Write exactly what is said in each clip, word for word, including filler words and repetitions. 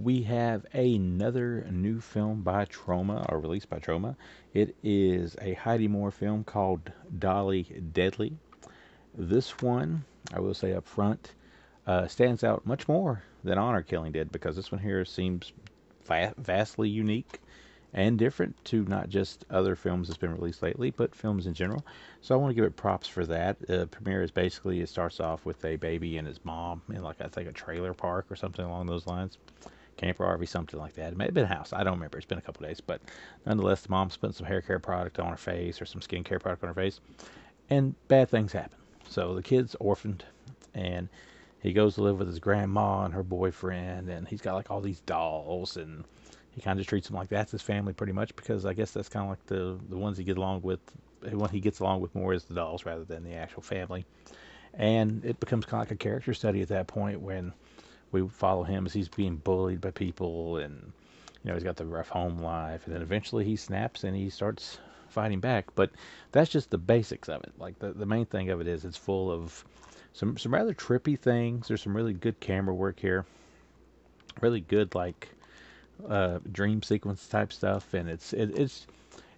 we have another new film by Troma, or released by Troma. It is a Heidi Moore film called Dolly Deadly. This one, I will say up front, uh, stands out much more than Honor Killing did, because this one here seems va vastly unique and different to not just other films that's been released lately, but films in general. So I want to give it props for that. The uh, premiere is basically, it starts off with a baby and his mom in, like, I think a trailer park or something along those lines. Camper R V, something like that. It may have been a house. I don't remember. It's been a couple days. But nonetheless, the mom's putting some hair care product on her face or some skincare product on her face, and bad things happen. So the kid's orphaned, and he goes to live with his grandma and her boyfriend, and he's got, like, all these dolls, and he kind of treats them like that's his family pretty much, because I guess that's kind of like the the ones he get along with, the one he gets along with more is the dolls rather than the actual family. And it becomes kind of like a character study at that point, when we follow him as he's being bullied by people, and you know, he's got the rough home life, and then eventually he snaps and he starts fighting back. But that's just the basics of it. Like, the, the main thing of it is it's full of some some rather trippy things. There's some really good camera work here, really good, like, uh dream sequence type stuff, and it's it, it's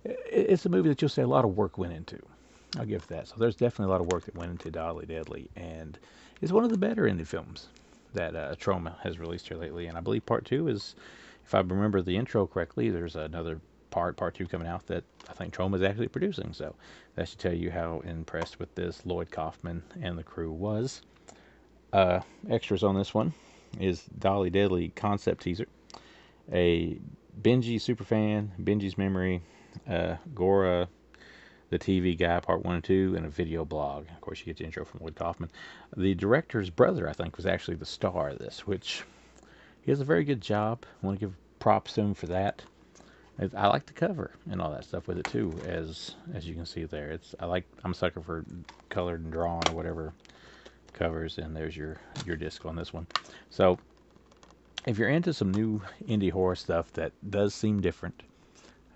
it's a movie that you'll say a lot of work went into. I'll give that. So there's definitely a lot of work that went into Dolly Deadly, and it's one of the better indie films that uh Troma has released here lately. And I believe part two is, if I remember the intro correctly, there's another part part two coming out that I think Troma is actually producing. So that should tell you how impressed with this Lloyd Kaufman and the crew was. Uh extras on this one is Dolly Deadly concept teaser, a Benji Superfan, Benji's Memory, uh, Gora, the T V Guy, Part one and two, and a video blog. Of course, you get the intro from Lloyd Kaufman. The director's brother, I think, was actually the star of this, which he does a very good job. I want to give props to him for that. I like the cover and all that stuff with it, too, as as you can see there. It's I like, I'm a sucker for colored and drawn or whatever covers, and there's your, your disc on this one. So if you're into some new indie horror stuff that does seem different,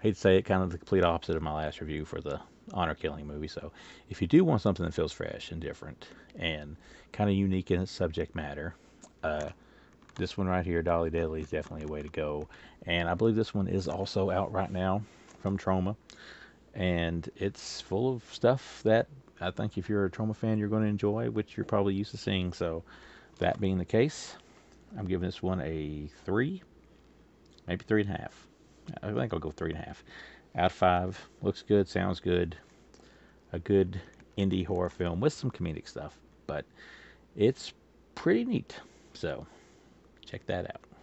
I hate to say it, kind of the complete opposite of my last review for the Honor Killing movie. So if you do want something that feels fresh and different and kind of unique in its subject matter, uh, this one right here, Dolly Deadly, is definitely a way to go. And I believe this one is also out right now from Troma. And it's full of stuff that I think if you're a Troma fan, you're going to enjoy, which you're probably used to seeing. So that being the case, I'm giving this one a three, maybe three and a half. I think I'll go three and a half out of five. Looks good, sounds good. A good indie horror film with some comedic stuff, but it's pretty neat. So check that out.